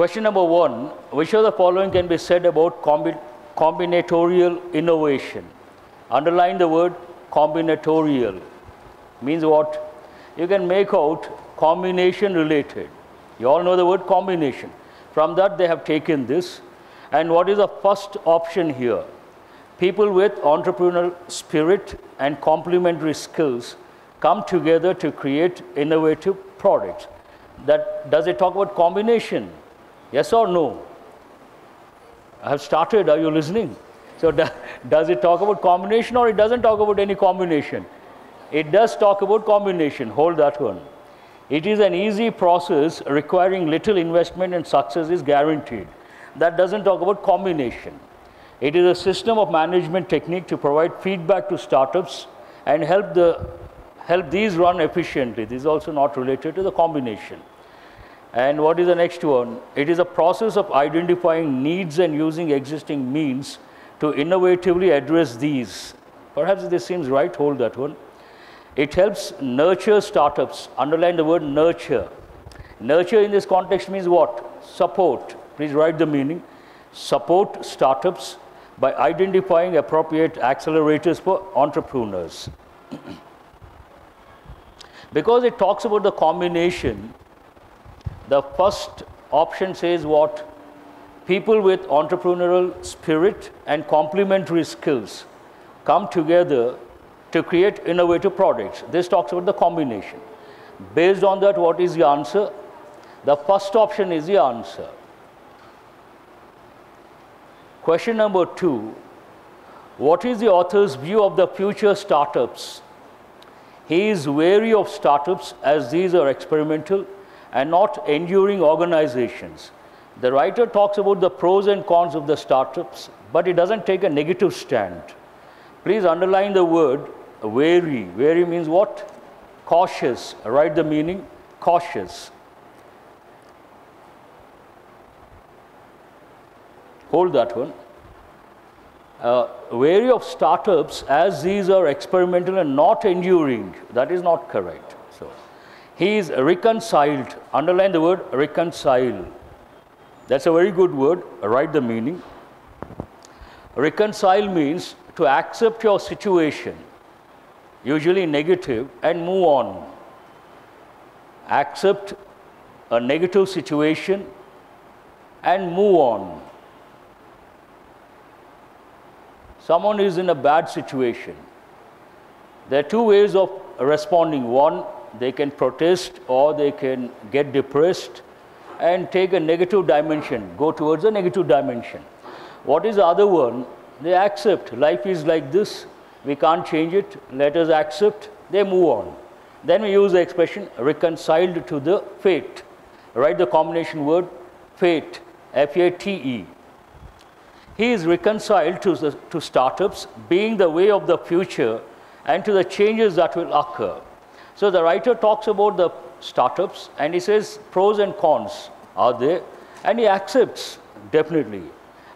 Question number one, which of the following can be said about combinatorial innovation? Underline the word combinatorial. Means what? You can make out combination related. You all know the word combination. From that they have taken this. And what is the first option here? People with entrepreneurial spirit and complementary skills come together to create innovative products. That, does it talk about combination? Yes or no? I have started, are you listening? So does it talk about combination, or it doesn't talk about any combination? It does talk about combination, hold that one. It is an easy process requiring little investment and success is guaranteed. That doesn't talk about combination. It is a system of management technique to provide feedback to startups and help these run efficiently. This is also not related to the combination. And what is the next one? It is a process of identifying needs and using existing means to innovatively address these. Perhaps this seems right, hold that one. It helps nurture startups. Underline the word nurture. Nurture in this context means what? Support. Please write the meaning. Support startups by identifying appropriate accelerators for entrepreneurs. Because it talks about the combination, the first option says what? People with entrepreneurial spirit and complementary skills come together to create innovative products. This talks about the combination. Based on that, what is the answer? The first option is the answer. Question number two, what is the author's view of the future startups? He is wary of startups as these are experimental and not enduring organizations. The writer talks about the pros and cons of the startups, but he doesn't take a negative stand. Please underline the word wary. Wary means what? Cautious. Write the meaning, cautious. Hold that one. Wary of startups as these are experimental and not enduring. That is not correct. So, he is reconciled. Underline the word reconcile. That's a very good word. Write the meaning. Reconcile means to accept your situation, usually negative, and move on. Accept a negative situation and move on. Someone is in a bad situation. There are two ways of responding. One, they can protest, or they can get depressed and take a negative dimension, go towards a negative dimension. What is the other one? They accept. Life is like this. We can't change it. Let us accept. They move on. Then we use the expression reconciled to the fate. Write the combination word fate, F-A-T-E. He is reconciled to startups being the way of the future and to the changes that will occur. So the writer talks about the startups and he says pros and cons are there, and he accepts definitely.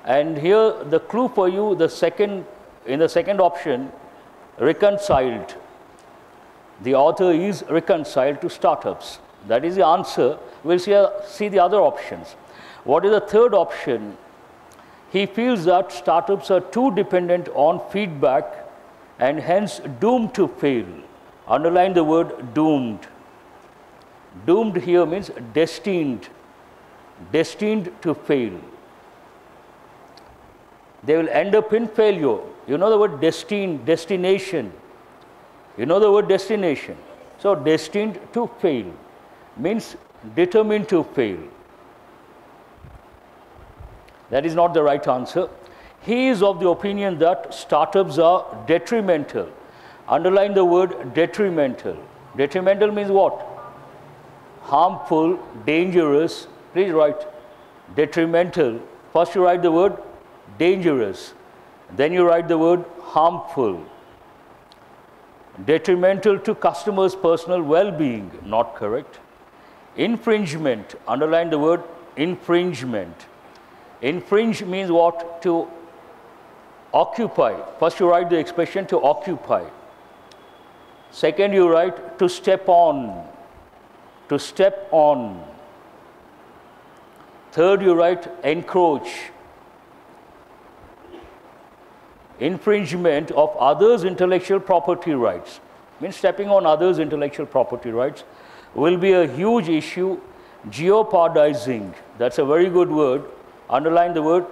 And here the clue for you, in the second option, reconciled. The author is reconciled to startups. That is the answer. We'll see the other options. What is the third option? He feels that startups are too dependent on feedback and hence doomed to fail. Underline the word doomed. Doomed here means destined, destined to fail. They will end up in failure. You know the word destined, destination. You know the word destination. So destined to fail means determined to fail. That is not the right answer. He is of the opinion that startups are detrimental. Underline the word detrimental. Detrimental means what? Harmful, dangerous. Please write detrimental. First you write the word dangerous. Then you write the word harmful. Detrimental to customers' personal well-being. Not correct. Infringement. Underline the word infringement. Infringe means what? To occupy. First you write the expression to occupy. Second you write to step on. To step on. Third, you write encroach. Infringement of others' intellectual property rights. Means stepping on others' intellectual property rights will be a huge issue. Jeopardizing. That's a very good word. Underline the word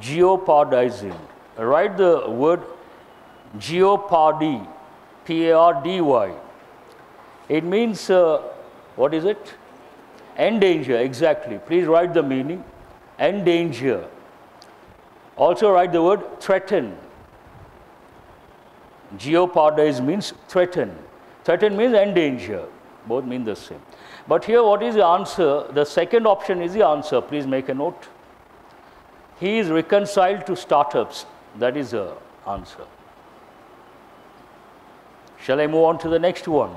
jeopardizing. Write the word jeopardy. P-A-R-D-Y. It means, what is it? Endanger, exactly. Please write the meaning. Endanger. Also write the word threaten. Jeopardize means threaten. Threaten means endanger. Both mean the same. But here, what is the answer? The second option is the answer. Please make a note. He is reconciled to startups. That is the answer. Shall I move on to the next one?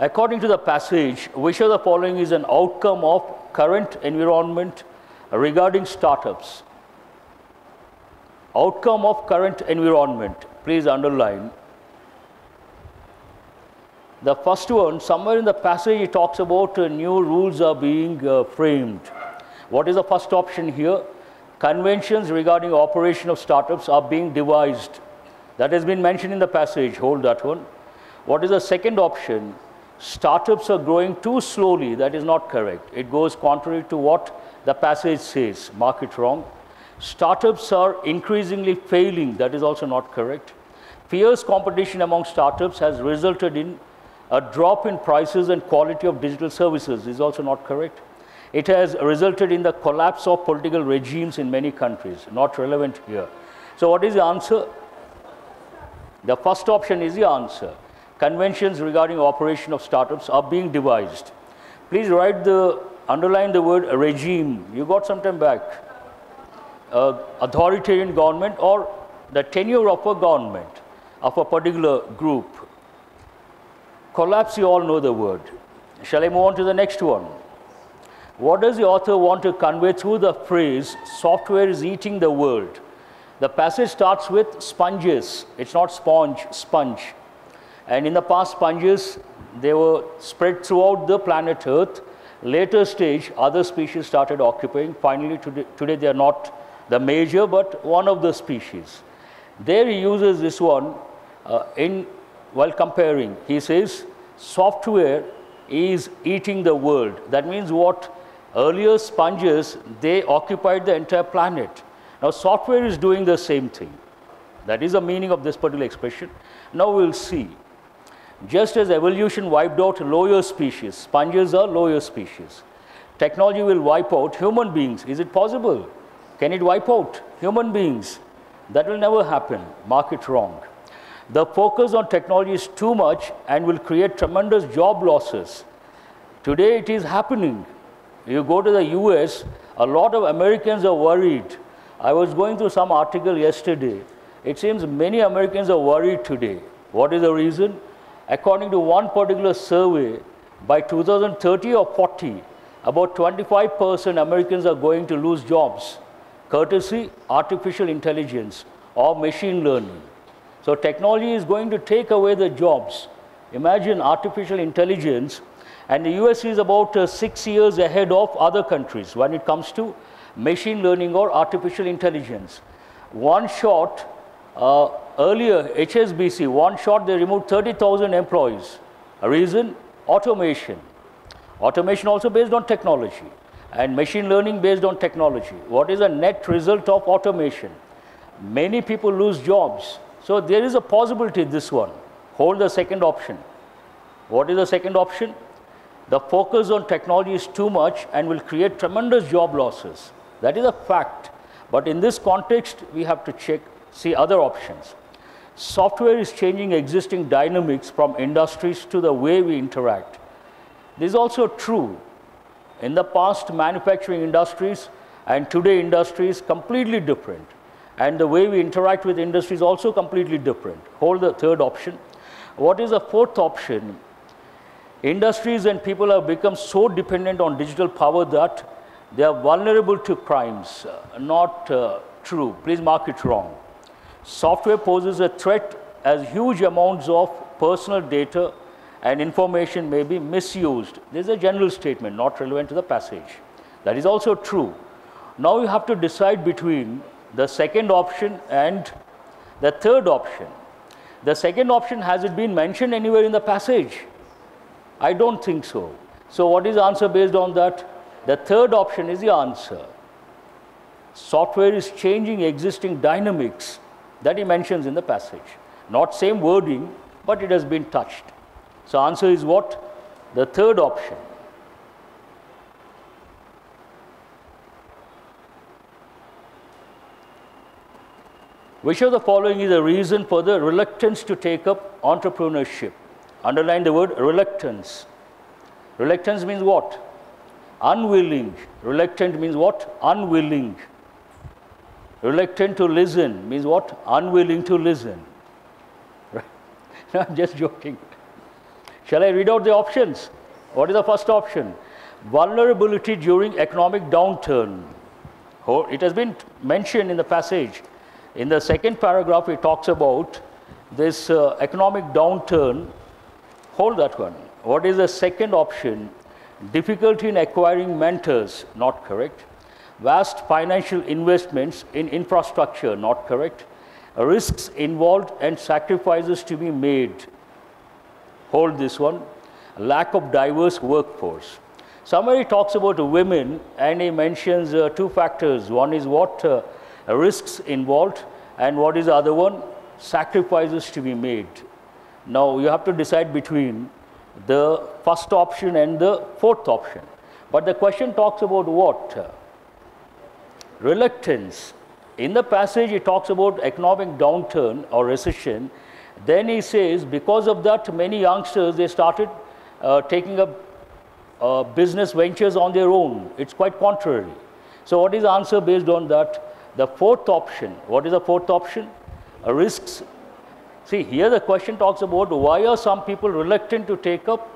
According to the passage, which of the following is an outcome of current environment regarding startups? Outcome of current environment. Please underline. The first one, somewhere in the passage, it talks about new rules are being framed. What is the first option here? Conventions regarding operation of startups are being devised. That has been mentioned in the passage. Hold that one. What is the second option? Startups are growing too slowly. That is not correct. It goes contrary to what the passage says. Mark it wrong. Startups are increasingly failing. That is also not correct. Fierce competition among startups has resulted in a drop in prices and quality of digital services. This is also not correct. It has resulted in the collapse of political regimes in many countries. Not relevant here. So what is the answer? The first option is the answer. Conventions regarding operation of startups are being devised. Please write the, underline the word regime. You got some time back. Authoritarian government or the tenure of a government of a particular group. Collapse, you all know the word. Shall I move on to the next one? What does the author want to convey through the phrase, software is eating the world? The passage starts with sponges. It's not sponge, sponge. And in the past, sponges, they were spread throughout the planet Earth. Later stage, other species started occupying. Finally, today they are not the major, but one of the species. There he uses this one while comparing. He says, software is eating the world. That means what? Earlier sponges, they occupied the entire planet. Now, software is doing the same thing. That is the meaning of this particular expression. Now, we'll see. Just as evolution wiped out lower species, sponges are lower species. Technology will wipe out human beings. Is it possible? Can it wipe out human beings? That will never happen. Mark it wrong. The focus on technology is too much and will create tremendous job losses. Today, it is happening. You go to the US, a lot of Americans are worried. I was going through some article yesterday. It seems many Americans are worried today. What is the reason? According to one particular survey, by 2030 or 40, about 25% Americans are going to lose jobs, courtesy artificial intelligence or machine learning. So technology is going to take away the jobs. Imagine artificial intelligence, and the US is about 6 years ahead of other countries when it comes to machine learning or artificial intelligence. One shot, earlier HSBC, one shot they removed 30,000 employees. A reason? Automation. Automation also based on technology, and machine learning based on technology. What is the net result of automation? Many people lose jobs. So there is a possibility in this one. Hold the second option. What is the second option? The focus on technology is too much and will create tremendous job losses. That is a fact. But in this context, we have to check. See other options. Software is changing existing dynamics from industries to the way we interact. This is also true. In the past, manufacturing industries and today industries completely different. And the way we interact with industries also completely different. Hold the third option. What is the fourth option? Industries and people have become so dependent on digital power that they are vulnerable to crimes. Not true. Please mark it wrong. Software poses a threat as huge amounts of personal data and information may be misused. This is a general statement not relevant to the passage. That is also true. Now you have to decide between the second option and the third option. The second option, has it been mentioned anywhere in the passage? I don't think so. So what is the answer based on that? The third option is the answer. Software is changing existing dynamics that he mentions in the passage. Not same wording, but it has been touched. So answer is what? The third option. Which of the following is a reason for the reluctance to take up entrepreneurship? Underline the word reluctance. Reluctance means what? Unwilling. Reluctant means what? Unwilling. Reluctant to listen means what? Unwilling to listen. Right? No, I'm just joking. Shall I read out the options? What is the first option? Vulnerability during economic downturn. Oh, it has been mentioned in the passage. In the second paragraph, it talks about this economic downturn. Hold that one. What is the second option? Difficulty in acquiring mentors, not correct. Vast financial investments in infrastructure, not correct. Risks involved and sacrifices to be made. Hold this one. Lack of diverse workforce. Somewhere he talks about women and he mentions two factors. One is what? Risks involved, and what is the other one? Sacrifices to be made. Now you have to decide between the first option and the fourth option. But the question talks about what? Reluctance. In the passage it talks about economic downturn or recession. Then he says because of that many youngsters, they started taking up business ventures on their own. It's quite contrary. So what is the answer based on that? The fourth option. What is the fourth option? Risks. See, here the question talks about why are some people reluctant to take up,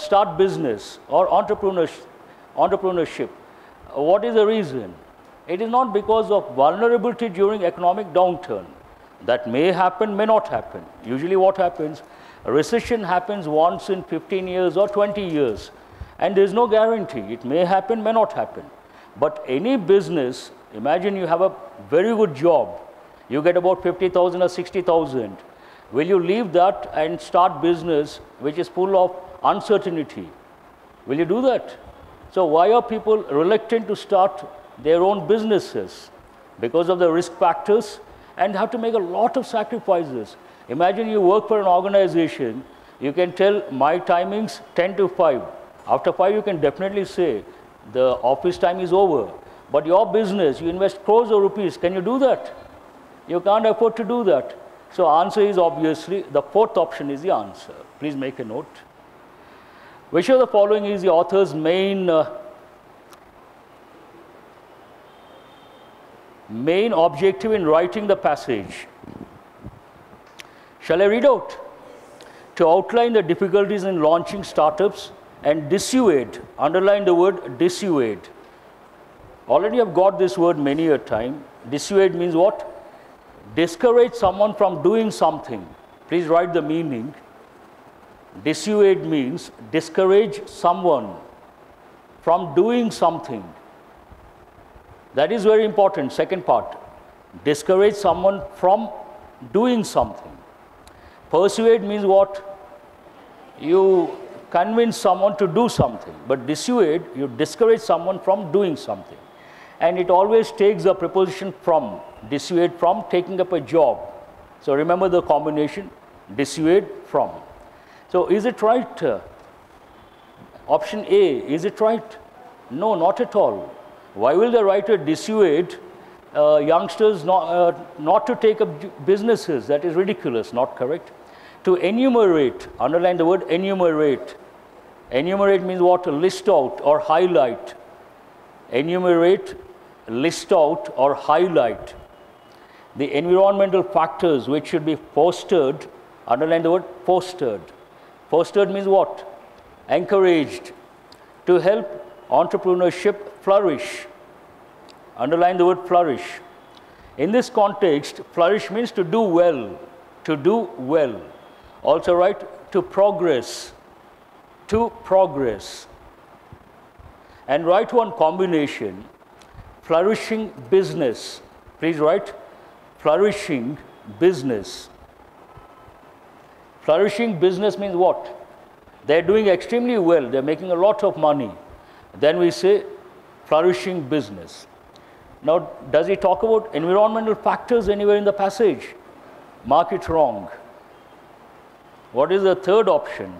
start business or entrepreneurship. What is the reason? It is not because of vulnerability during economic downturn. That may happen, may not happen. Usually what happens? A recession happens once in 15 years or 20 years. And there is no guarantee. It may happen, may not happen. But any business, imagine you have a very good job, you get about 50,000 or 60,000. Will you leave that and start business which is full of uncertainty? Will you do that? So why are people reluctant to start their own businesses? Because of the risk factors, and have to make a lot of sacrifices. Imagine you work for an organization, you can tell my timings 10 to 5. After 5 you can definitely say the office time is over. But your business, you invest crores of rupees. Can you do that? You can't afford to do that. So answer is obviously the fourth option is the answer. Please make a note. Which of the following is the author's main objective in writing the passage? Shall I read out? To outline the difficulties in launching startups and dissuade. Underline the word dissuade. Already have got this word many a time. Dissuade means what? Discourage someone from doing something. Please write the meaning. Dissuade means discourage someone from doing something. That is very important. Second part. Discourage someone from doing something. Persuade means what? You convince someone to do something. But dissuade, you discourage someone from doing something. And it always takes the preposition from, dissuade from taking up a job. So remember the combination, dissuade from. So is it right? Option A, is it right? No, not at all. Why will the writer dissuade youngsters not to take up businesses? That is ridiculous, not correct. To enumerate, underline the word enumerate. Enumerate means what? List out or highlight. Enumerate, list out or highlight the environmental factors which should be fostered. Underline the word fostered. Fostered means what? Encouraged to help entrepreneurship flourish. Underline the word flourish. In this context, flourish means to do well. To do well. Also write to progress, and write one combination, flourishing business. Please write flourishing business. Flourishing business means what? They're doing extremely well. They're making a lot of money. Then we say flourishing business. Now, does he talk about environmental factors anywhere in the passage? Mark it wrong. What is the third option?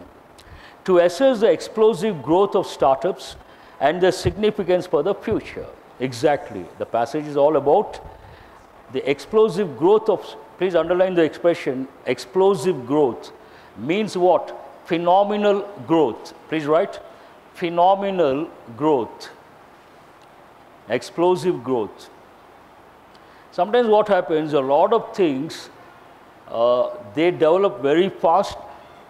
To assess the explosive growth of startups and their significance for the future. Exactly. The passage is all about the explosive growth of, please underline the expression, explosive growth means what? Phenomenal growth. Please write phenomenal growth. Explosive growth. Sometimes what happens, a lot of things, they develop very fast,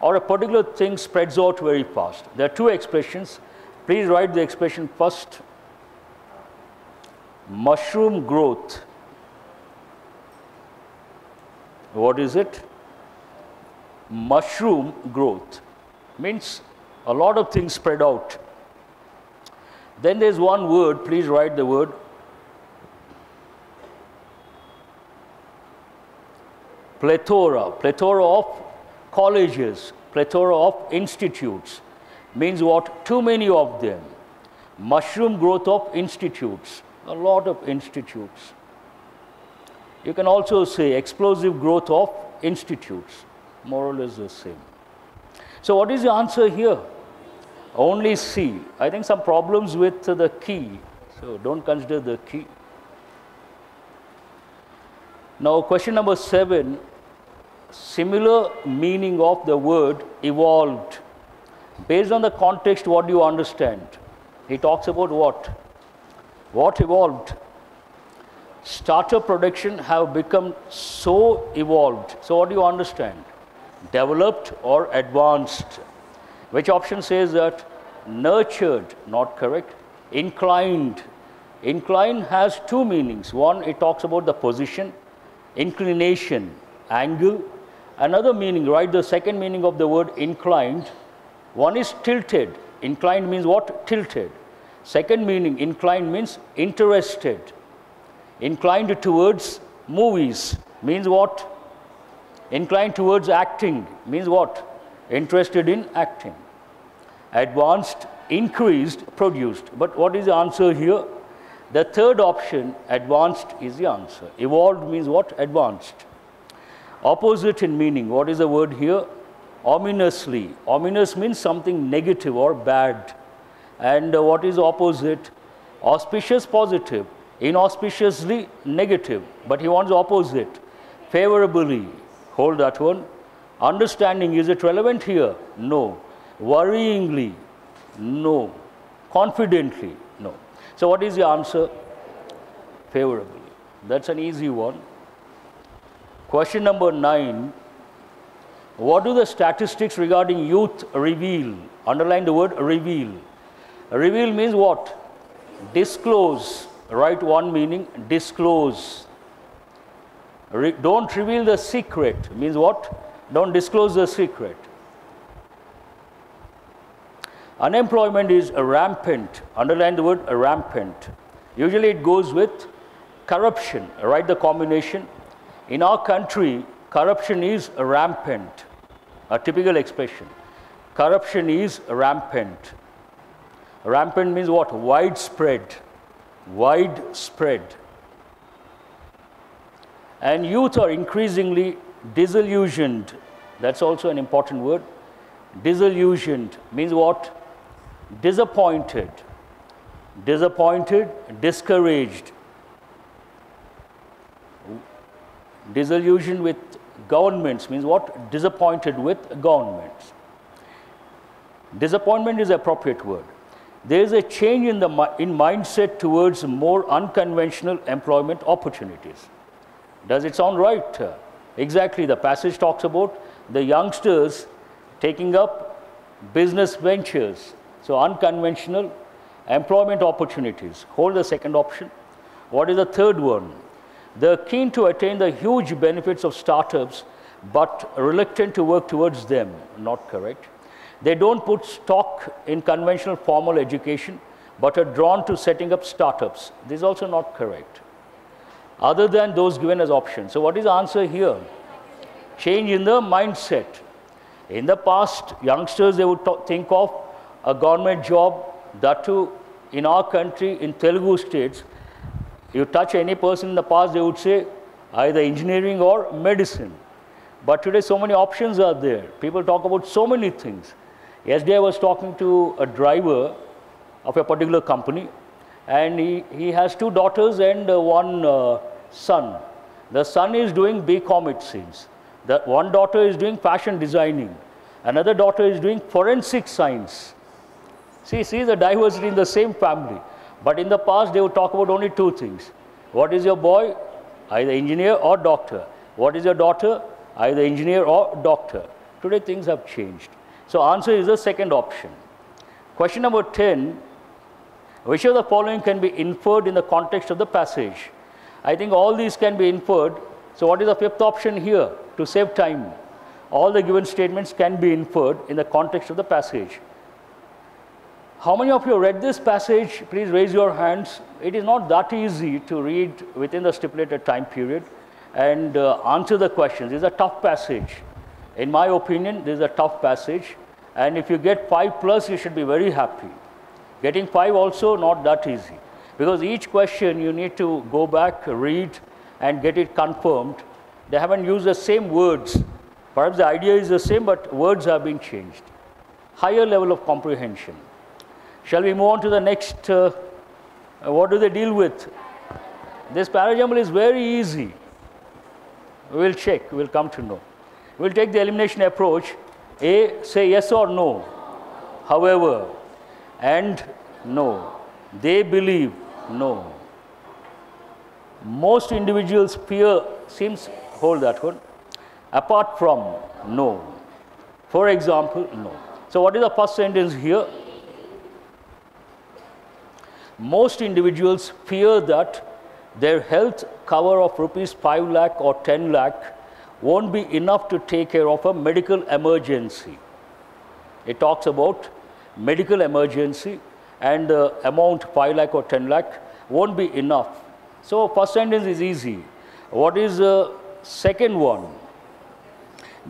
or a particular thing spreads out very fast. There are two expressions. Please write the expression first. Mushroom growth. What is it? Mushroom growth means a lot of things spread out. Then there's one word, please write the word plethora. Plethora of colleges, plethora of institutes means what? Too many of them. Mushroom growth of institutes, a lot of institutes. You can also say explosive growth of institutes, more or less the same. So what is the answer here? Only C. I think some problems with the key, so don't consider the key. Now question number 7, similar meaning of the word evolved. Based on the context, what do you understand? He talks about what? What evolved? Startup production have become so evolved. So what do you understand? Developed or advanced? Which option says that? Nurtured, not correct. Inclined. Incline has two meanings. One, it talks about the position, inclination, angle. Another meaning, write the second meaning of the word inclined. One is tilted. Inclined means what? Tilted. Second meaning, inclined means interested. Inclined towards movies means what? Inclined towards acting means what? Interested in acting. Advanced, increased, produced. But what is the answer here? The third option, advanced, is the answer. Evolved means what? Advanced. Opposite in meaning. What is the word here? Ominously. Ominous means something negative or bad. And what is opposite? Auspicious, positive. Inauspiciously, negative. But he wants opposite. Favorably. Hold that one. Understanding, is it relevant here? No. Worryingly? No. Confidently? No. So what is the answer? Favorably. That's an easy one. Question number 9. What do the statistics regarding youth reveal? Underline the word reveal. Reveal means what? Disclose. Write one meaning, disclose. Don't reveal the secret means what? Don't disclose the secret. Unemployment is rampant. Underline the word rampant. Usually it goes with corruption. Write the combination. In our country, corruption is rampant. A typical expression. Corruption is rampant. Rampant means what? Widespread. Widespread. And youth are increasingly disillusioned. That's also an important word. Disillusioned means what? Disappointed. Disappointed, discouraged. Disillusioned with governments means what? Disappointed with governments. Disappointment is the appropriate word. There is a change in mindset towards more unconventional employment opportunities. Does it sound right? Exactly. The passage talks about the youngsters taking up business ventures. So unconventional employment opportunities. Hold the second option. What is the third one? They're keen to attain the huge benefits of startups but reluctant to work towards them, not correct. They don't put stock in conventional formal education, but are drawn to setting up startups. This is also not correct, other than those given as options. So what is the answer here? Change in the mindset. In the past, youngsters, they would think of a government job, that too, in our country, in Telugu states, you touch any person in the past, they would say either engineering or medicine. But today, so many options are there. People talk about so many things. Yesterday, I was talking to a driver of a particular company, and he has two daughters and one son. The son is doing BCom, it seems. The one daughter is doing fashion designing. Another daughter is doing forensic science. See the diversity in the same family. But in the past, they would talk about only two things. What is your boy? Either engineer or doctor. What is your daughter? Either engineer or doctor. Today, things have changed. So answer is the second option. Question number 10, which of the following can be inferred in the context of the passage? I think all these can be inferred. So what is the fifth option here? To save time, all the given statements can be inferred in the context of the passage. How many of you read this passage? Please raise your hands. It is not that easy to read within the stipulated time period and answer the questions. This is a tough passage. In my opinion, this is a tough passage. And if you get 5+, you should be very happy. Getting 5 also not that easy. Because each question you need to go back, read, and get it confirmed. They haven't used the same words. Perhaps the idea is the same, but words have been changed. Higher level of comprehension. Shall we move on to the next? What do they deal with? This parajumble is very easy. We'll check, we'll come to know. We'll take the elimination approach. A, say yes or no. However, and no. They believe, no. Most individuals fear, seems, hold that one. Apart from, no. For example, no. So what is the first sentence here? Most individuals fear that their health cover of ₹5 lakh or ₹10 lakh won't be enough to take care of a medical emergency. It talks about medical emergency and the amount ₹5 lakh or ₹10 lakh won't be enough. So first sentence is easy. What is the second one?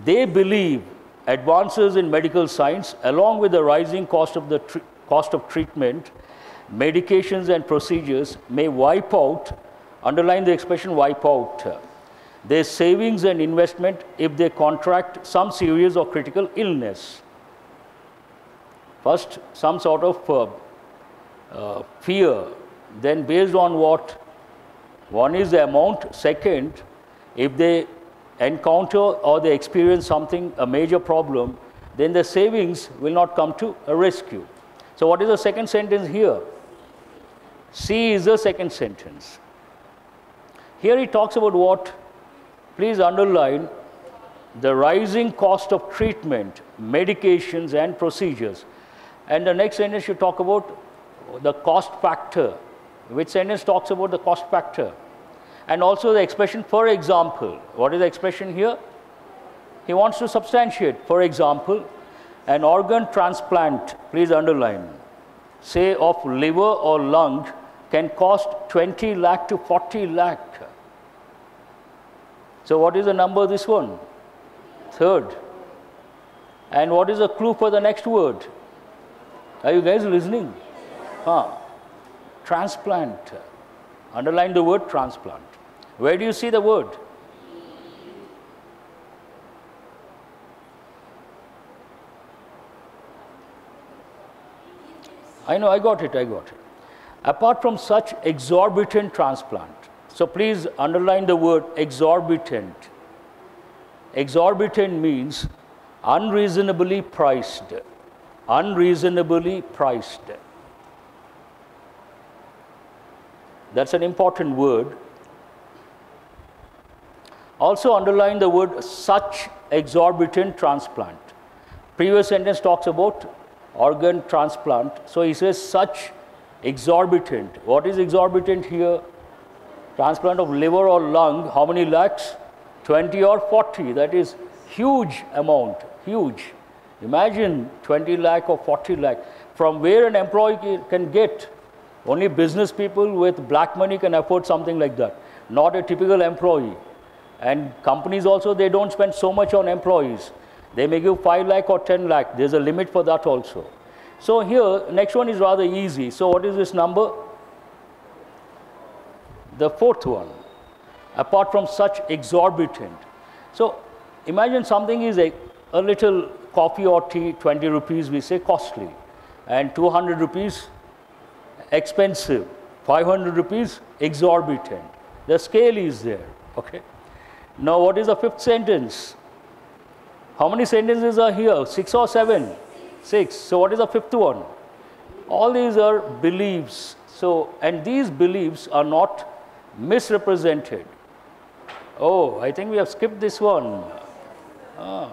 They believe advances in medical science along with the rising cost of treatment, medications and procedures may wipe out, underline the expression wipe out, their savings and investment if they contract some serious or critical illness. First, some sort of fear, then based on what? One is the amount, second, if they encounter or they experience something, a major problem, then the savings will not come to a rescue. So what is the second sentence here? C is the second sentence. Here he talks about what? Please underline the rising cost of treatment, medications and procedures. And the next sentence should talk about the cost factor. Which sentence talks about the cost factor? And also the expression, for example. What is the expression here? He wants to substantiate. For example, an organ transplant, please underline, say of liver or lung, can cost ₹20 lakh to ₹40 lakh. So what is the number this one? Third. And what is the clue for the next word? Are you guys listening? Huh. Transplant. Underline the word transplant. Where do you see the word? I know, I got it. Apart from such exorbitant transplant. So please underline the word exorbitant. Exorbitant means unreasonably priced. Unreasonably priced. That's an important word. Also underline the word such exorbitant transplant. Previous sentence talks about organ transplant. So he says such exorbitant. What is exorbitant here? Transplant of liver or lung, how many lakhs? 20 or 40, that is huge amount, huge. Imagine 20 lakh or 40 lakh. From where an employee can get, only business people with black money can afford something like that, not a typical employee. And companies also, they don't spend so much on employees. They may give 5 lakh or 10 lakh. There's a limit for that also. So here, next one is rather easy. So what is this number? The fourth one, apart from such exorbitant. So imagine something is a little coffee or tea, 20 rupees, we say costly. And 200 rupees, expensive. 500 rupees, exorbitant. The scale is there, okay? Now what is the fifth sentence? How many sentences are here? 6 or 7? 6. So what is the fifth one? All these are beliefs. So, and these beliefs are not misrepresented. Oh, I think we have skipped this one. Ah.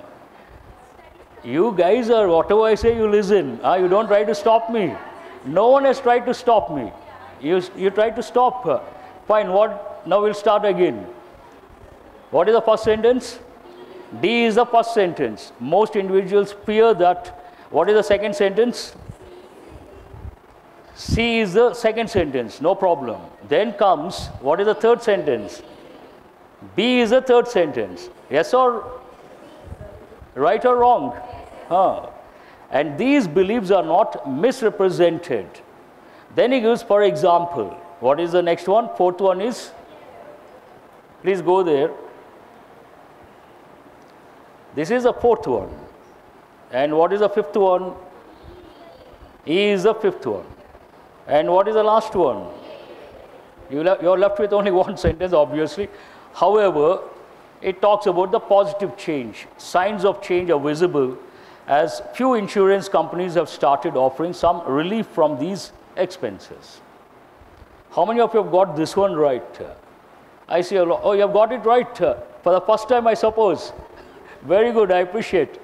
You guys are, whatever I say, you listen. Ah, you don't try to stop me. No one has tried to stop me. You tried to stop her. Fine, what? Now we'll start again. What is the first sentence? D is the first sentence. Most individuals fear that. What is the second sentence? C is the second sentence. No problem. Then comes, what is the third sentence? B is the third sentence. Yes or? Right or wrong? Huh. And these beliefs are not misrepresented. Then he gives, for example, what is the next one? Fourth one is? Please go there. This is the fourth one. And what is the fifth one? E is the fifth one. And what is the last one? You're left with only one sentence, obviously. However, it talks about the positive change. Signs of change are visible as few insurance companies have started offering some relief from these expenses. How many of you have got this one right? I see a lot. Oh, you have got it right for the first time, I suppose. Very good, I appreciate.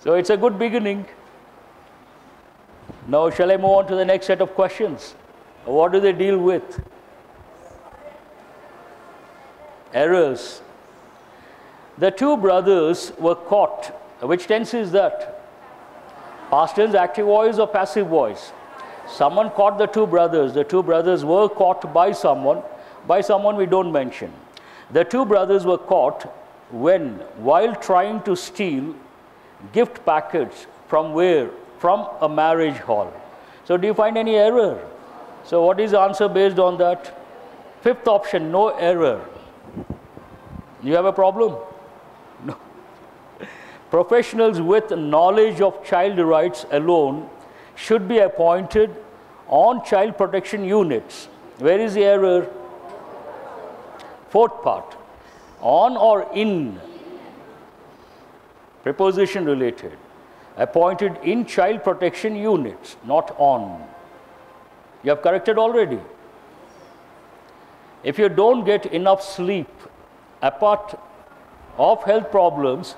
So it's a good beginning. Now shall I move on to the next set of questions? What do they deal with? Errors. The two brothers were caught. Which tense is that? Past tense, active voice or passive voice? Someone caught the two brothers. The two brothers were caught by someone. By someone we don't mention. The two brothers were caught when, while trying to steal gift packets from where? From a marriage hall. So do you find any error? So what is the answer based on that? Fifth option, no error. You have a problem? No. Professionals with knowledge of child rights alone should be appointed on child protection units. Where is the error? Fourth part, on or in, preposition related, appointed in child protection units, not on. You have corrected already. If you don't get enough sleep, apart of health problems,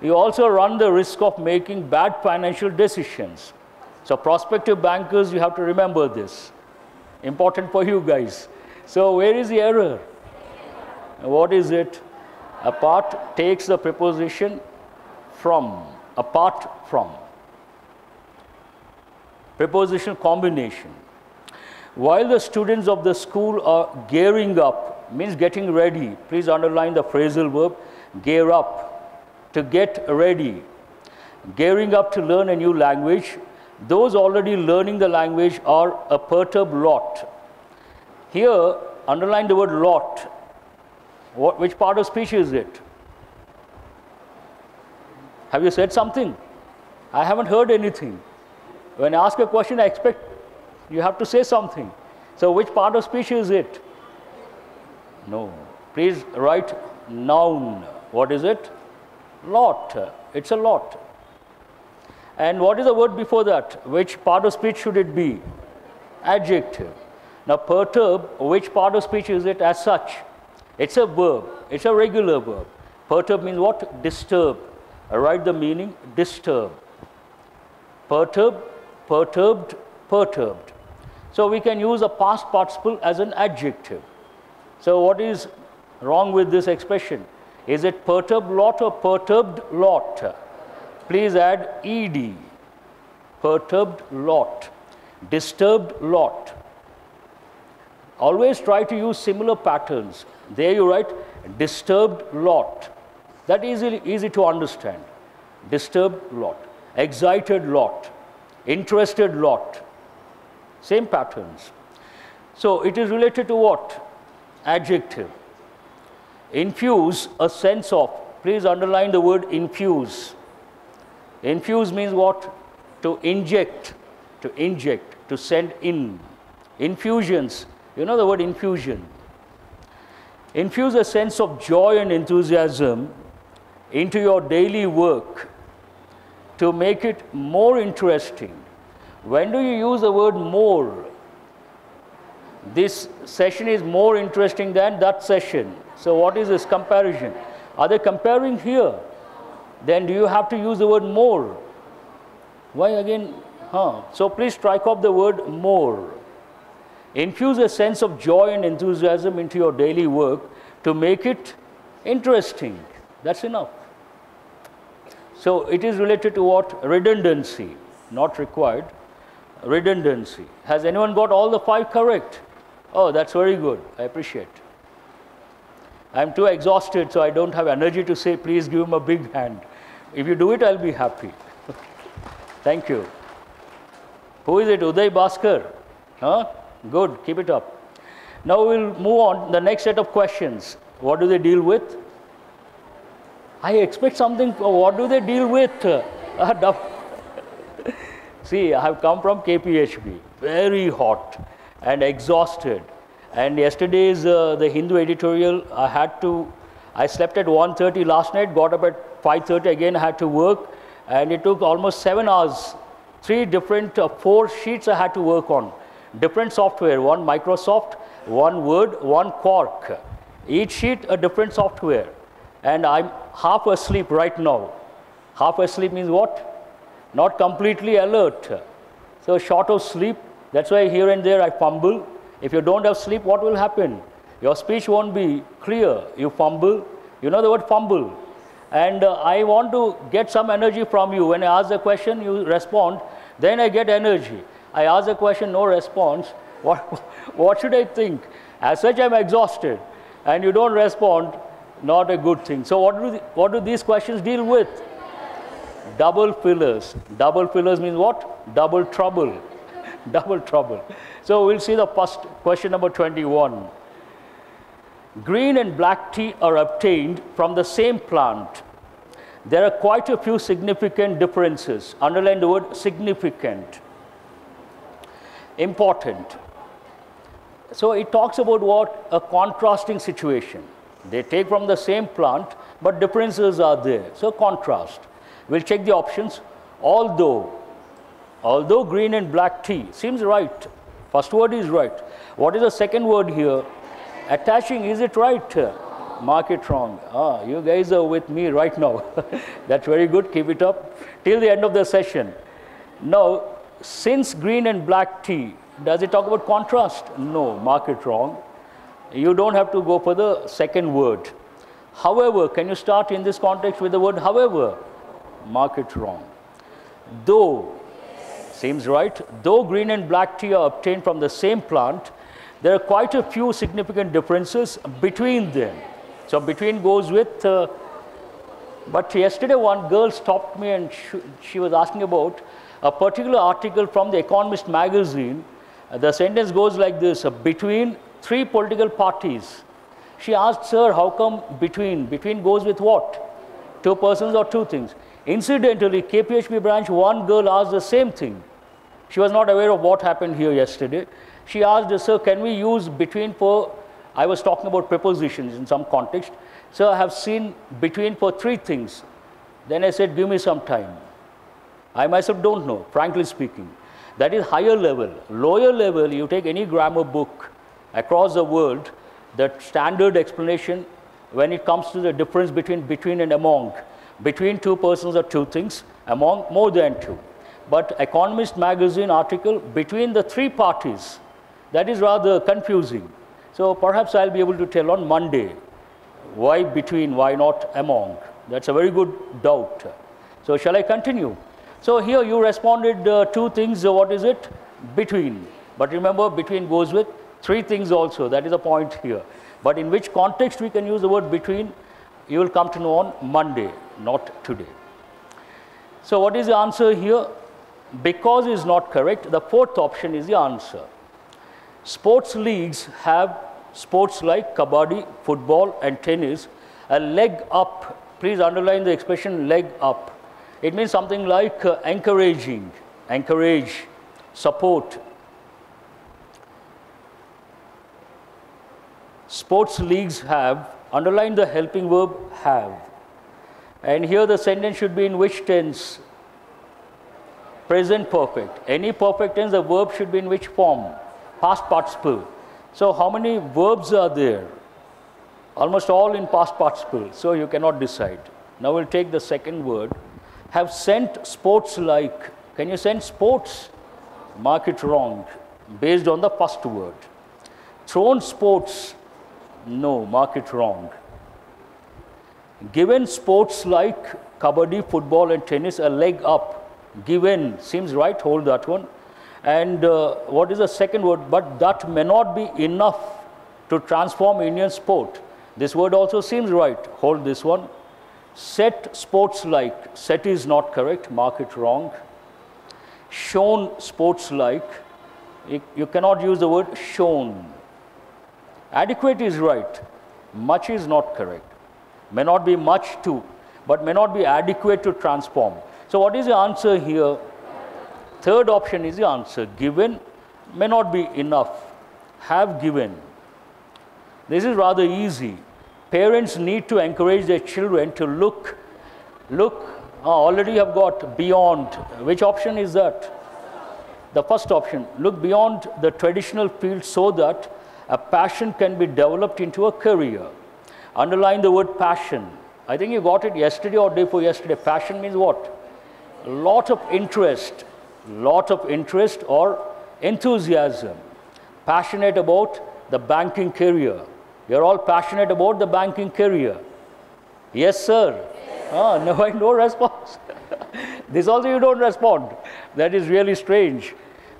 you also run the risk of making bad financial decisions. So prospective bankers, you have to remember this. Important for you guys. So where is the error? What is it? Apart takes the preposition from, apart from. Preposition combination. While the students of the school are gearing up, means getting ready. Please underline the phrasal verb, gear up, to get ready. Gearing up to learn a new language. Those already learning the language are a perturbed lot. Here, underline the word lot. Which part of speech is it? Have you said something? I haven't heard anything. When I ask a question, I expect you have to say something. So which part of speech is it? No. Please write noun. What is it? Lot. It's a lot. And what is the word before that? Which part of speech should it be? Adjective. Now perturb, which part of speech is it as such? It's a verb. It's a regular verb. Perturb means what? Disturb. I write the meaning, disturb. Perturb, perturbed, perturbed. So we can use a past participle as an adjective. So what is wrong with this expression? Is it perturbed lot or perturbed lot? Please add ed. Perturbed lot, disturbed lot. Always try to use similar patterns. There you write disturbed lot. That is easy to understand. Disturbed lot, excited lot, interested lot. Same patterns. So it is related to what? Adjective. Infuse a sense of. Please underline the word infuse. Infuse means what? To inject, to send in. Infusions. You know the word infusion. Infuse a sense of joy and enthusiasm into your daily work to make it more interesting. When do you use the word more? This session is more interesting than that session. So what is this comparison? Are they comparing here? Then do you have to use the word more? Why again? So please strike off the word more. Infuse a sense of joy and enthusiasm into your daily work to make it interesting. That's enough. So it is related to what? Redundancy. Not required. Redundancy. Has anyone got all the five correct? Oh, that's very good. I appreciate. I'm too exhausted, so I don't have energy to say, please give him a big hand. If you do it, I'll be happy. Thank you. Who is it? Uday Bhaskar? Huh? Good. Keep it up. Now we'll move on. The next set of questions. What do they deal with? I expect something. What do they deal with? See, I have come from KPHB, very hot and exhausted. And yesterday's the Hindu editorial, I slept at 1:30 last night, got up at 5:30 again, had to work. And it took almost 7 hours, four sheets I had to work on. Different software, one Microsoft, one Word, one Quark. Each sheet a different software. And I'm half asleep right now. Half asleep means what? Not completely alert. So short of sleep, that's why here and there I fumble. If you don't have sleep, what will happen? Your speech won't be clear. You fumble. You know the word fumble. And I want to get some energy from you. When I ask the question, you respond. Then I get energy. I ask the question, no response. What should I think? As such, I'm exhausted. And you don't respond, not a good thing. So what do these questions deal with? Double fillers. Double fillers means what? Double trouble. Double trouble. So we'll see the first question, number 21. Green and black tea are obtained from the same plant. There are quite a few significant differences. Underline the word significant. Important. So it talks about what? A contrasting situation. They take from the same plant, but differences are there. So contrast. We'll check the options. Although green and black tea seems right. First word is right. What is the second word here? Attaching, is it right? Mark it wrong. You guys are with me right now. That's very good. Keep it up till the end of the session. Now, since green and black tea, does it talk about contrast? No, mark it wrong. You don't have to go for the second word. However, can you start in this context with the word however? Mark it wrong. Though, seems right. Though green and black tea are obtained from the same plant, there are quite a few significant differences between them. So between goes with, but yesterday one girl stopped me and she was asking about a particular article from the Economist magazine. The sentence goes like this, between three political parties. She asked, sir, how come between? Between goes with what? Two persons or two things. Incidentally, KPHB branch, one girl asked the same thing. She was not aware of what happened here yesterday. She asked, sir, can we use between for, I was talking about prepositions in some context. Sir, I have seen between for three things. Then I said, give me some time. I myself don't know, frankly speaking. That is higher level. Lower level, you take any grammar book across the world, that standard explanation when it comes to the difference between and among. Between two persons or two things, among more than two. But Economist magazine article, between the three parties, that is rather confusing. So perhaps I'll be able to tell on Monday. Why between, why not among? That's a very good doubt. So shall I continue? So here you responded two things. What is it? Between. But remember, between goes with three things also. That is the point here. But in which context we can use the word between, you will come to know on Monday, not today. So what is the answer here? Because is not correct. The fourth option is the answer. Sports leagues have sports like kabaddi, football, and tennis, a leg up. Please underline the expression leg up. It means something like encouraging, encourage, support. Sports leagues have, underline the helping verb have. And here the sentence should be in which tense? Present perfect. Any perfect tense, the verb should be in which form? Past participle. So how many verbs are there? Almost all in past participle. So you cannot decide. Now we'll take the second word. Have sent sports like. Can you send sports? Mark it wrong. Based on the first word. Thrown sports. No, mark it wrong. Given sports like kabaddi, football, and tennis a leg up. Given seems right, hold that one. And what is the second word? But that may not be enough to transform Indian sport. This word also seems right, hold this one. Set sports like, set is not correct, mark it wrong. Shown sports like, you cannot use the word shown. Adequate is right, much is not correct. May not be much to, but may not be adequate to transform. So what is the answer here? Third option is the answer. Given may not be enough. Have given. This is rather easy. Parents need to encourage their children to already have got beyond. Which option is that? The first option. Look beyond the traditional field so that a passion can be developed into a career. Underline the word passion. I think you got it yesterday or day before yesterday. Passion means what? Lot of interest or enthusiasm. Passionate about the banking career. You're all passionate about the banking career. Yes, sir. Yes. Ah, no response. This also you don't respond. That is really strange.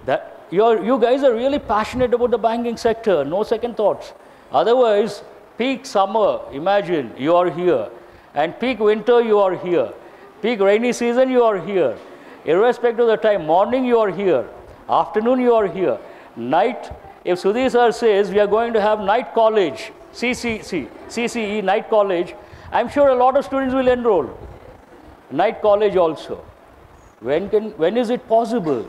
That you guys are really passionate about the banking sector. No second thoughts. Otherwise, peak summer, imagine you are here. And peak winter, you are here. Peak rainy season, you are here. Irrespective of the time, morning you are here, afternoon you are here, night, if Sudhi sir says we are going to have night college, CCE, night college, I'm sure a lot of students will enroll. Night college also. When is it possible?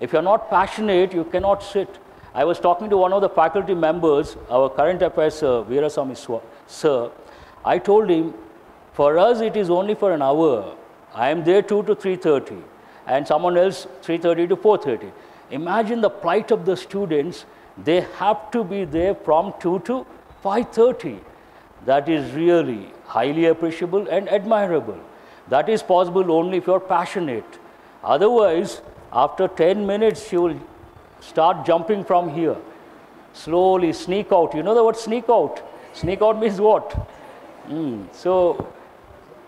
If you're not passionate, you cannot sit. I was talking to one of the faculty members, our current affairs, Veera Swa, sir. I told him, for us it is only for an hour. I am there 2 to 3:30. And someone else 3:30 to 4:30. Imagine the plight of the students. They have to be there from 2 to 5:30. That is really highly appreciable and admirable. That is possible only if you are passionate. Otherwise, after 10 minutes, you will start jumping from here. Slowly sneak out. You know the word sneak out? Sneak out means what? So,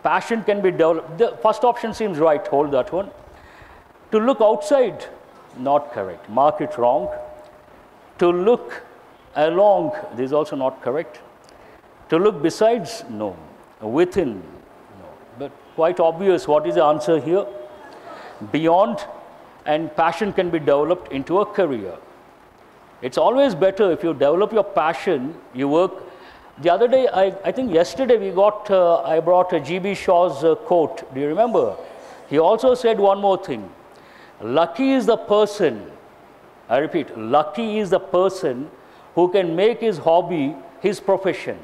passion can be developed. The first option seems right. Hold that one. To look outside, not correct. Mark it wrong. To look along, this is also not correct. To look besides, no. Within, no. But quite obvious what is the answer here. Beyond, and passion can be developed into a career. It's always better if you develop your passion, you work. The other day, I think yesterday we got, I brought a G.B. Shaw's quote. Do you remember? He also said one more thing. Lucky is the person, I repeat, lucky is the person who can make his hobby his profession.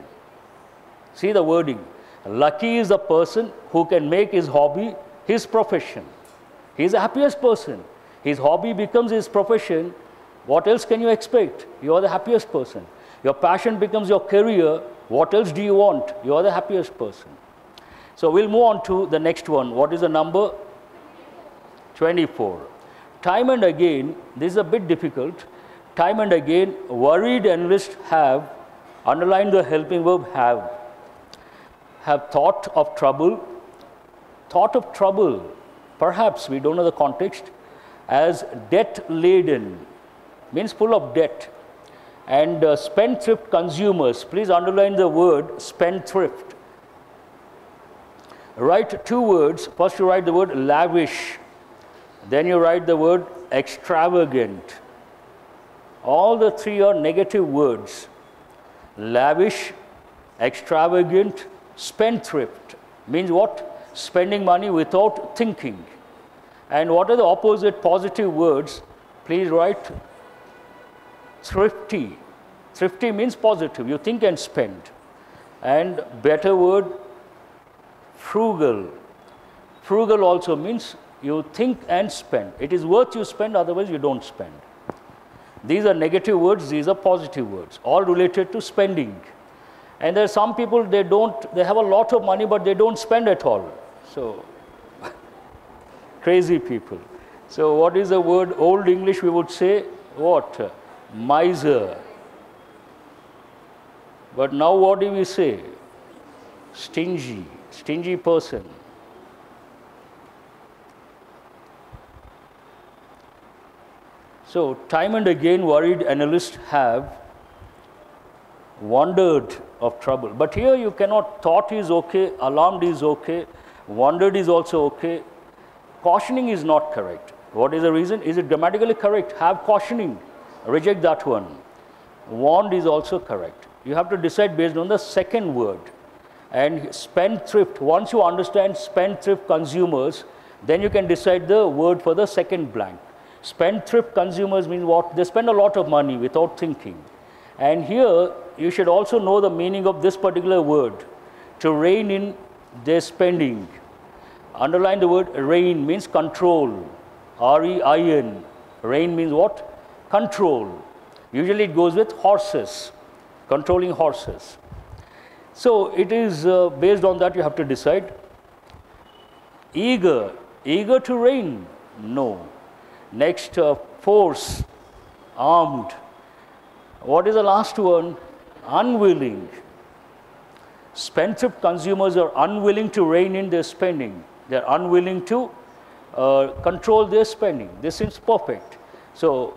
See the wording. Lucky is the person who can make his hobby his profession. He is the happiest person. His hobby becomes his profession. What else can you expect? You are the happiest person. Your passion becomes your career. What else do you want? You are the happiest person. So we'll move on to the next one. What is the number? 24. Time and again, this is a bit difficult. Time and again, worried analysts have, underline the helping verb have. have thought of trouble, perhaps we don't know the context, as debt-laden, means full of debt. And spendthrift consumers, please underline the word spendthrift. Write two words. First you write the word lavish, then you write the word extravagant. All the three are negative words. Lavish, extravagant, spendthrift means what? Spending money without thinking. And what are the opposite positive words? Please write thrifty. Thrifty means positive, you think and spend. And better word, frugal. Frugal also means you think and spend. It is worth you spend, otherwise you don't spend. These are negative words, these are positive words, all related to spending. And there are some people, they have a lot of money, but they don't spend at all. So, crazy people. So what is the word? Old English we would say, what? Miser. But now what do we say? Stingy, stingy person. So time and again worried analysts have wondered of trouble. But here you cannot, thought is okay, alarmed is okay, wondered is also okay. Cautioning is not correct. What is the reason? Is it grammatically correct? Have cautioning. Reject that one. Warned is also correct. You have to decide based on the second word. And spendthrift, once you understand spendthrift consumers, then you can decide the word for the second blank. Spendthrift consumers means what? They spend a lot of money without thinking. And here you should also know the meaning of this particular word. To rein in their spending. Underline the word rein means control. R-E-I-N. Rein means what? Control. Usually it goes with horses, controlling horses. So it is based on that you have to decide. Eager. Eager to reign? No. Next, force. Armed. What is the last one? Unwilling. Spendthrift consumers are unwilling to rein in their spending. They are unwilling to control their spending. This seems perfect. So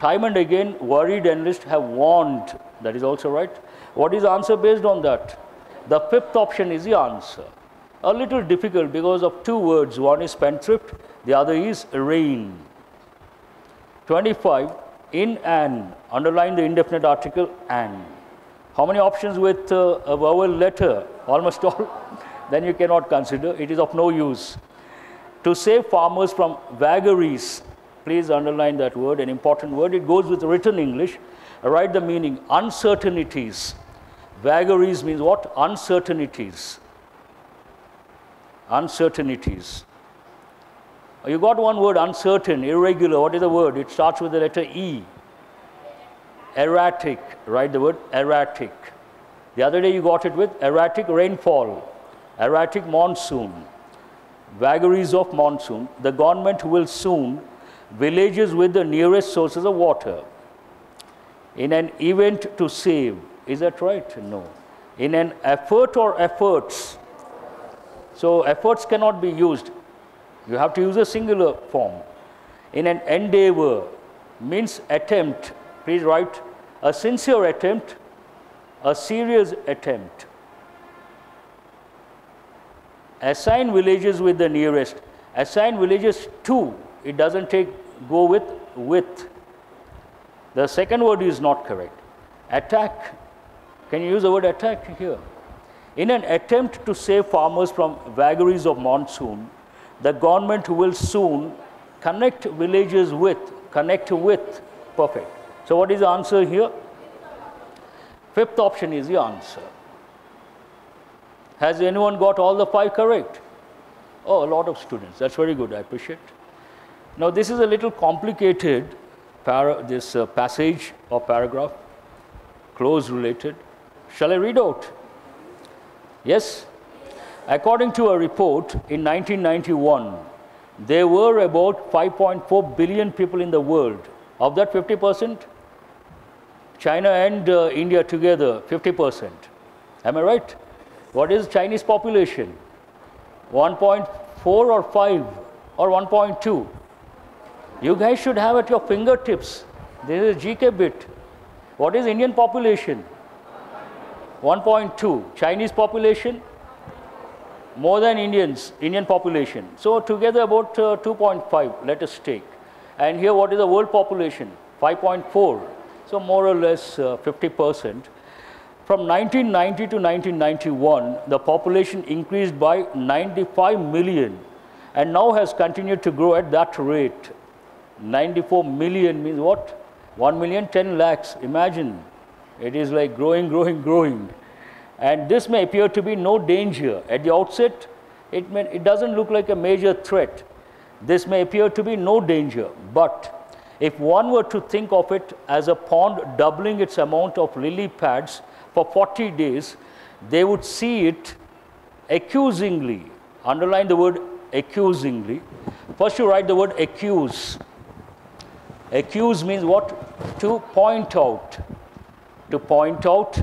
time and again, worried analysts have warned. That is also right. What is the answer based on that? The fifth option is the answer. A little difficult because of two words. One is spendthrift, the other is reign. 25, in an, underline the indefinite article an. How many options with a vowel letter? Almost all. Then you cannot consider. It is of no use. To save farmers from vagaries. Please underline that word, an important word. It goes with written English. Write the meaning. Uncertainties. Vagaries means what? Uncertainties. Uncertainties. You got one word, uncertain, irregular. What is the word? It starts with the letter E. Erratic. Write the word erratic. The other day you got it with erratic rainfall, erratic monsoon, vagaries of monsoon. The government will soon villages with the nearest sources of water. In an event to save. Is that right? No. In an effort or efforts. So efforts cannot be used. You have to use a singular form. In an endeavor means attempt. Please write a sincere attempt, a serious attempt. Assign villages with the nearest. Assign villages to. It doesn't take go with. The second word is not correct. Attack. Can you use the word attack here? In an attempt to save farmers from vagaries of monsoon, the government will soon connect villages with. Connect with. Perfect. So what is the answer here? Fifth option is the answer. Has anyone got all the five correct? Oh, a lot of students. That's very good. I appreciate it. Now this is a little complicated, this passage or paragraph, close related. Shall I read out? Yes? According to a report in 1991, there were about 5.4 billion people in the world. Of that 50%, China and India together, 50%. Am I right? What is Chinese population? 1.4 or 5 or 1.2? You guys should have at your fingertips. This is GK bit. What is Indian population? 1.2. Chinese population? More than Indians, Indian population. So together about 2.5, let us take. And here what is the world population? 5.4. So more or less 50%. From 1990 to 1991, the population increased by 95 million and now has continued to grow at that rate. 94 million means what? 1 million, 10 lakhs. Imagine. It is like growing, growing, growing. And this may appear to be no danger. At the outset, it doesn't look like a major threat. This may appear to be no danger. But if one were to think of it as a pond doubling its amount of lily pads for 40 days, they would see it accusingly. Underline the word accusingly. First you write the word accuse. Accuse means what? To point out. To point out.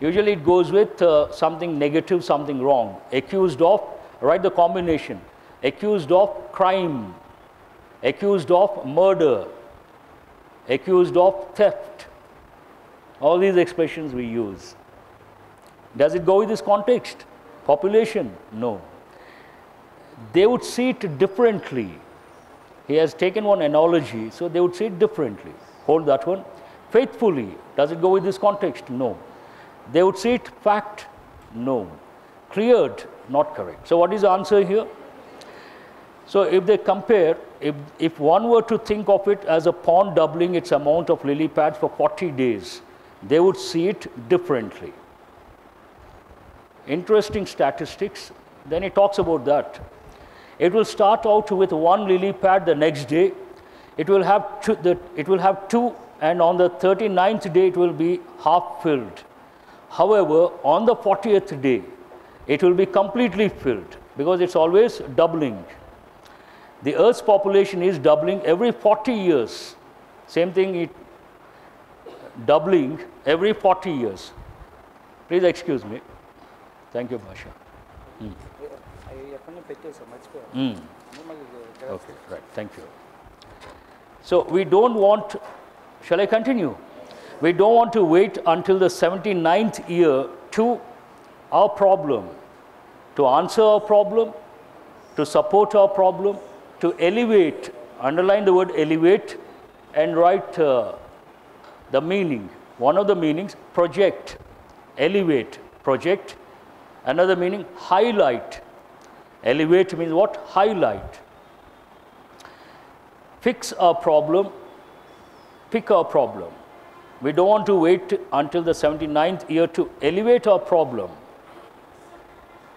Usually it goes with something negative, something wrong. Accused of, write the combination. Accused of crime, accused of murder, accused of theft. All these expressions we use. Does it go with this context? Population? No. They would see it differently. He has taken one analogy, so they would see it differently. Hold that one. Faithfully. Does it go with this context? No. They would say it fact, no. Cleared, not correct. So what is the answer here? So if they compare, if one were to think of it as a pond doubling its amount of lily pads for 40 days, they would see it differently. Interesting statistics. Then it talks about that. It will start out with one lily pad the next day. It will have two, and on the 39th day it will be half filled. However, on the 40th day, it will be completely filled because it's always doubling. The Earth's population is doubling every 40 years. Same thing, doubling every 40 years. Please excuse me. Thank you, Bhasha. Mm. Mm. Okay, right, thank you. So we don't want, shall I continue? We don't want to wait until the 79th year to answer our problem, to support our problem, to elevate, underline the word elevate and write the meaning. One of the meanings, project, elevate, project. Another meaning, highlight. Elevate means what? Highlight. Fix our problem, pick our problem. We don't want to wait until the 79th year to elevate our problem.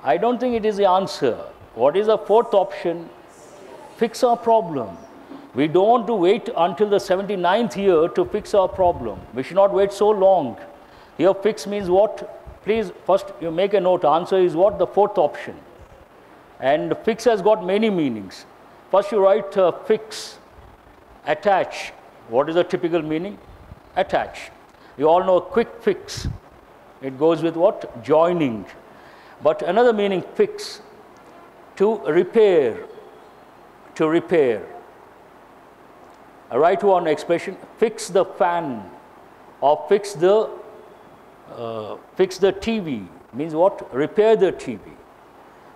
I don't think it is the answer. What is the fourth option? Fix our problem. We don't want to wait until the 79th year to fix our problem. We should not wait so long. Here fix means what? Please first you make a note. Answer is what? The fourth option. And fix has got many meanings. First you write fix, attach. What is the typical meaning? Attach. You all know quick fix. It goes with what? Joining. But another meaning, fix. To repair. To repair. I write one expression. Fix the fan. Or fix the TV. Means what? Repair the TV.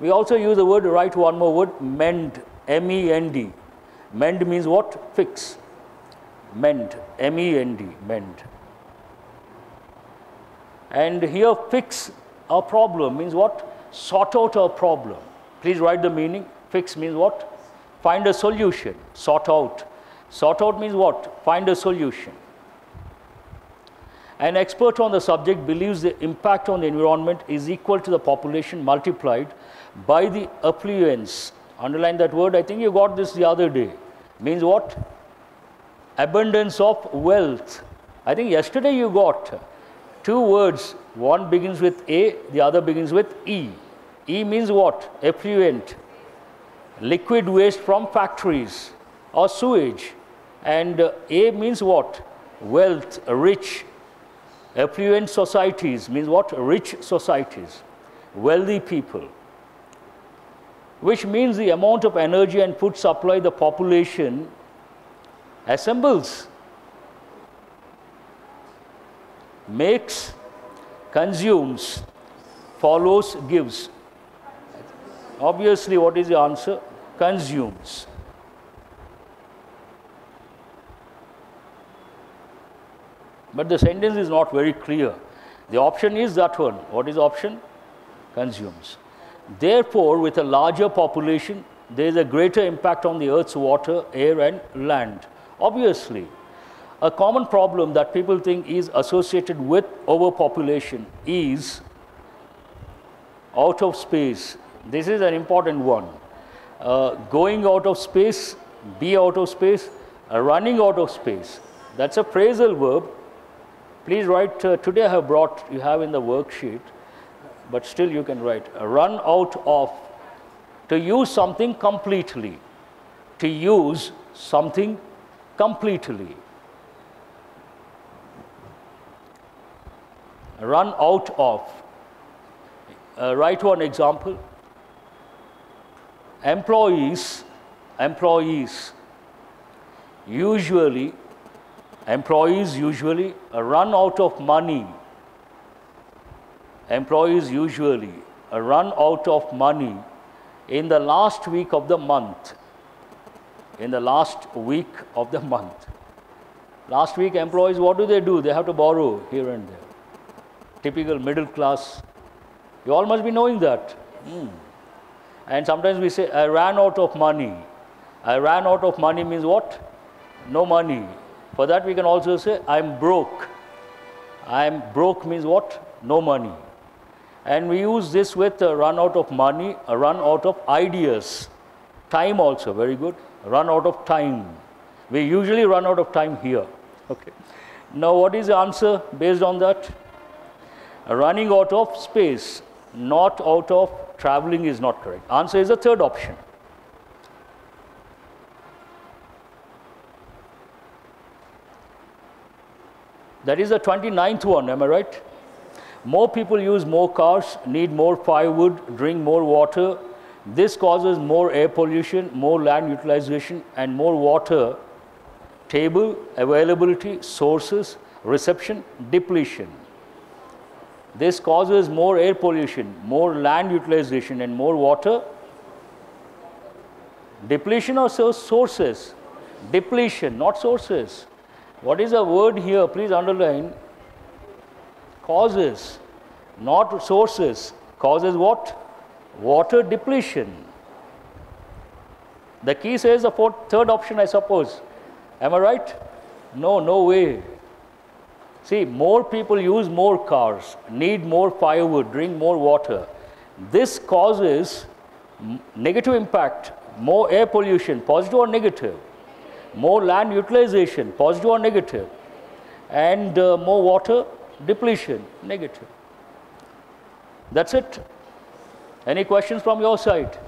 We also use the word, write one more word, mend. M-E-N-D. Mend means what? Fix. Mend, M-E-N-D, mend. And here fix our problem means what? Sort out our problem. Please write the meaning. Fix means what? Find a solution, sort out. Sort out means what? Find a solution. An expert on the subject believes the impact on the environment is equal to the population multiplied by the affluence. Underline that word. I think you got this the other day. Means what? Abundance of wealth. I think yesterday you got two words. One begins with A, the other begins with E. E means what? Effluent. Liquid waste from factories or sewage. And A means what? Wealth, rich. Affluent societies means what? Rich societies, wealthy people, which means the amount of energy and food supply the population assembles, makes, consumes, follows, gives. Obviously, what is the answer? Consumes. But the sentence is not very clear. The option is that one. What is the option? Consumes. Therefore, with a larger population, there is a greater impact on the earth's water, air and land. Obviously, a common problem that people think is associated with overpopulation is out of space. This is an important one. Going out of space, be out of space, running out of space. That's a phrasal verb. Please write, today I have brought, you have in the worksheet, but still you can write, run out of, to use something completely, to use something completely. Run out of, write one example, employees usually run out of money. Employees usually run out of money in the last week of the month. In the last week of the month. Last week, employees, what do? They have to borrow here and there. Typical middle class. You all must be knowing that. And sometimes we say, I ran out of money. I ran out of money means what? No money. For that, we can also say, I'm broke. I'm broke means what? No money. And we use this with a run out of money, a run out of ideas. Time also, very good. Run out of time. We usually run out of time here. Okay. Now, what is the answer based on that? Running out of space, not out of traveling is not correct. Answer is the third option. That is the 29th one, am I right? More people use more cars, need more firewood, drink more water. This causes more air pollution, more land utilization, and more water table, availability, sources, reception, depletion. This causes more air pollution, more land utilization, and more water depletion of sources. Depletion, not sources. What is the word here? Please underline. Causes, not sources. Causes what? Water depletion. The key says the third option, I suppose. Am I right? No, no way. See, more people use more cars, need more firewood, drink more water. This causes negative impact, more air pollution, positive or negative. More land utilization, positive or negative, and more water depletion, negative. That's it. Any questions from your side?